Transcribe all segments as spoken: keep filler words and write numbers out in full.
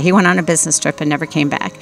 He went on a business trip and never came back.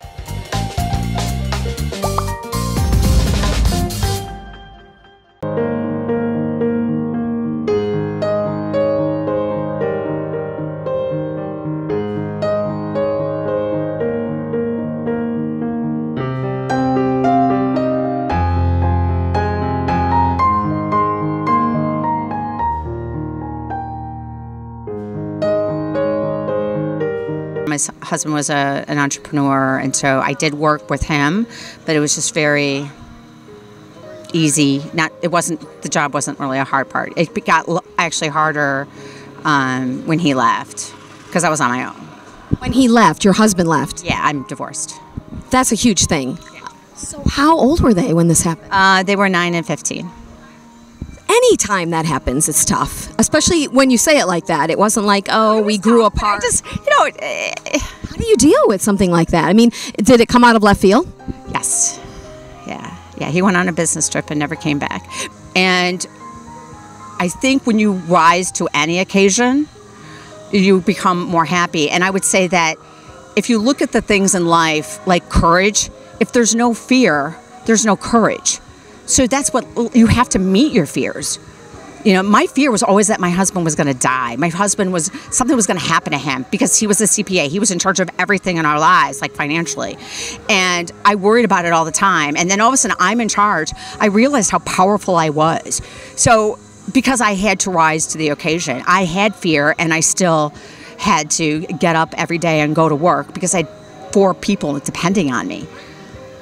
My husband was a, an entrepreneur, and so I did work with him, but it was just very easy. Not, it wasn't, the job wasn't really a hard part. It got l actually harder um, when he left, because I was on my own. When he left, your husband left? Yeah, I'm divorced. That's a huge thing. Yeah. So how old were they when this happened? Uh, they were nine and fifteen. Anytime that happens, it's tough, especially when you say it like that. It wasn't like, oh, we grew apart. I just, you know, uh, how do you deal with something like that? I mean, did it come out of left field? Yes. Yeah. Yeah. He went on a business trip and never came back. And I think when you rise to any occasion, you become more happy. And I would say that if you look at the things in life, like courage, if there's no fear, there's no courage. So that's what, you have to meet your fears. You know, my fear was always that my husband was gonna die. My husband was, something was gonna happen to him because he was a C P A. He was in charge of everything in our lives, like financially. And I worried about it all the time. And then all of a sudden I'm in charge. I realized how powerful I was. So because I had to rise to the occasion, I had fear and I still had to get up every day and go to work because I had four people depending on me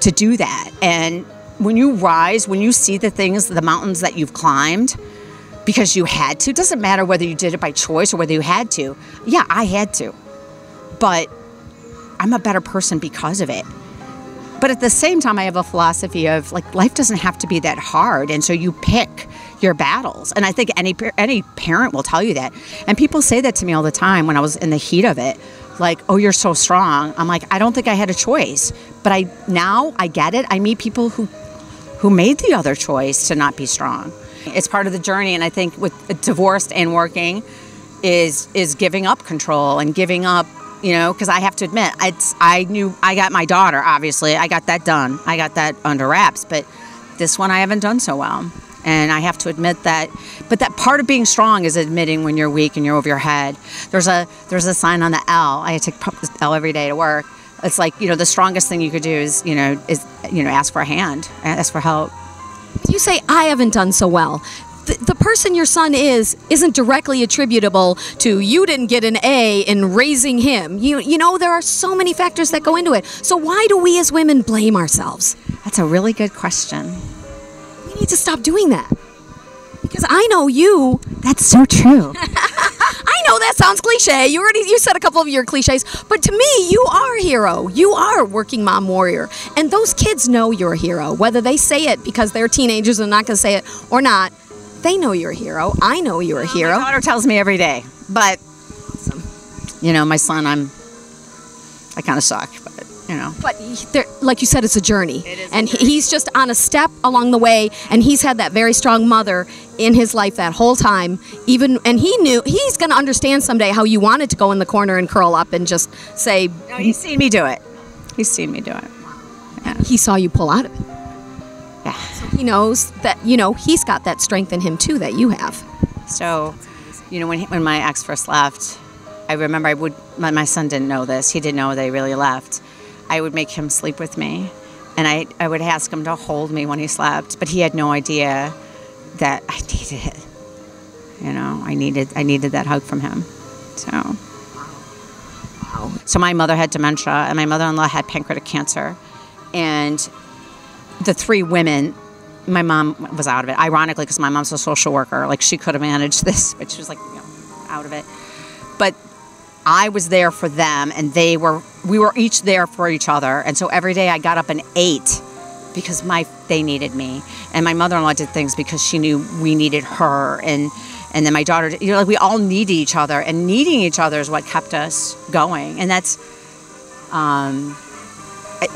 to do that. And when you rise, when you see the things, the mountains that you've climbed because you had to, it doesn't matter whether you did it by choice or whether you had to. Yeah, I had to, but I'm a better person because of it. But at the same time, I have a philosophy of like, life doesn't have to be that hard. And so you pick your battles. And I think any, any parent will tell you that. And people say that to me all the time when I was in the heat of it. Like, oh, you're so strong. I'm like, I don't think I had a choice. But I now I get it. I meet people who who made the other choice to not be strong. It's part of the journey, and I think with divorced and working is is giving up control and giving up, you know, because I have to admit, it's, I knew I got my daughter, obviously. I got that done. I got that under wraps, but this one I haven't done so well. And I have to admit that, but that part of being strong is admitting when you're weak and you're over your head. There's a there's a sign on the L. I take this L every day to work. It's like, you know, the strongest thing you could do is, you know, is, you know, ask for a hand, ask for help. You say, I haven't done so well. The, the person your son is, isn't directly attributable to you didn't get an A in raising him. You, you know, there are so many factors that go into it. So why do we as women blame ourselves? That's a really good question. We need to stop doing that. Because I know you. That's so true. I know that sounds cliche. You already you said a couple of your cliches, but to me, you are a hero. You are a working mom warrior. And those kids know you're a hero. Whether they say it because they're teenagers and not going to say it or not, they know you're a hero. I know you're a hero. My daughter tells me every day, but, you know, my son, I'm, I kind of suck, but, you know. But like you said, it's a journey. It is and a journey. He's just on a step along the way, and he's had that very strong mother in his life that whole time. Even and he knew he's going to understand someday how you wanted to go in the corner and curl up and just say. No, he's seen me do it. He's seen me do it. Yeah. He saw you pull out of it. Yeah. So he knows that, you know, he's got that strength in him too that you have. So, you know, when he, when my ex first left, I remember I would my, my son didn't know this. He didn't know they really left. I would make him sleep with me, and I, I would ask him to hold me when he slept, but he had no idea that I needed it. You know, I needed, I needed that hug from him. So, wow. So my mother had dementia, and my mother-in-law had pancreatic cancer, and the three women, my mom was out of it, ironically, because my mom's a social worker. Like, she could have managed this, but she was like, you know, out of it. But I was there for them, and they were, we were each there for each other. And so every day I got up and ate because my, they needed me. And my mother-in-law did things because she knew we needed her. And, and then my daughter, you know, like we all needed each other, and needing each other is what kept us going. And that's, um,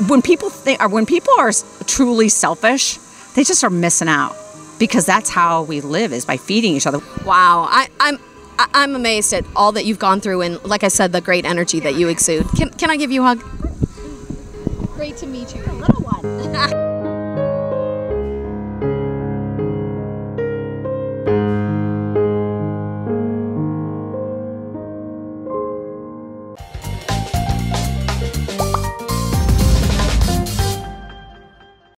when people think, or when people are truly selfish, they just are missing out, because that's how we live, is by feeding each other. Wow, I, I'm, I I'm amazed at all that you've gone through, and like I said, the great energy that you exude. Can, can I give you a hug? Great to meet you. A little one.